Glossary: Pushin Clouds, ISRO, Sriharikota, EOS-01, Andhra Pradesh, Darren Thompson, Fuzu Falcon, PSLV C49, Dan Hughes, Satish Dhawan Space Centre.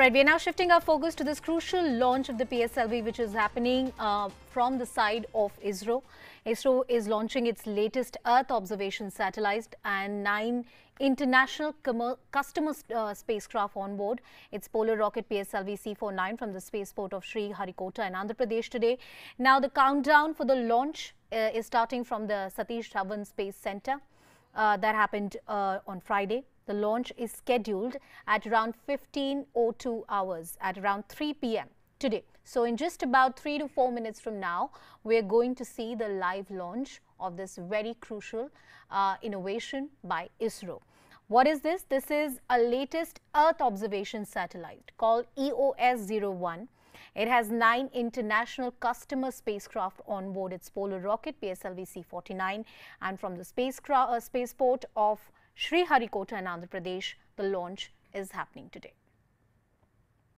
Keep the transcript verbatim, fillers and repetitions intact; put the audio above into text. Alright, we are now shifting our focus to this crucial launch of the P S L V, which is happening uh, from the side of ISRO. ISRO is launching its latest Earth observation satellites and nine international customer uh, spacecraft on board. Its polar rocket P S L V C forty-nine from the spaceport of Sriharikota in Andhra Pradesh today. Now, the countdown for the launch uh, is starting from the Satish Dhawan Space Centre. Uh, that happened uh, on Friday. The launch is scheduled at around fifteen oh two hours at around three p m today. So in just about three to four minutes from now, we're going to see the live launch of this very crucial uh, innovation by ISRO. What is this? This is a latest Earth observation satellite called E O S zero one. It has nine international customer spacecraft on board its polar rocket P S L V C forty-nine, and from the spacecraft, uh, spaceport of Sriharikota in Andhra Pradesh, the launch is happening today.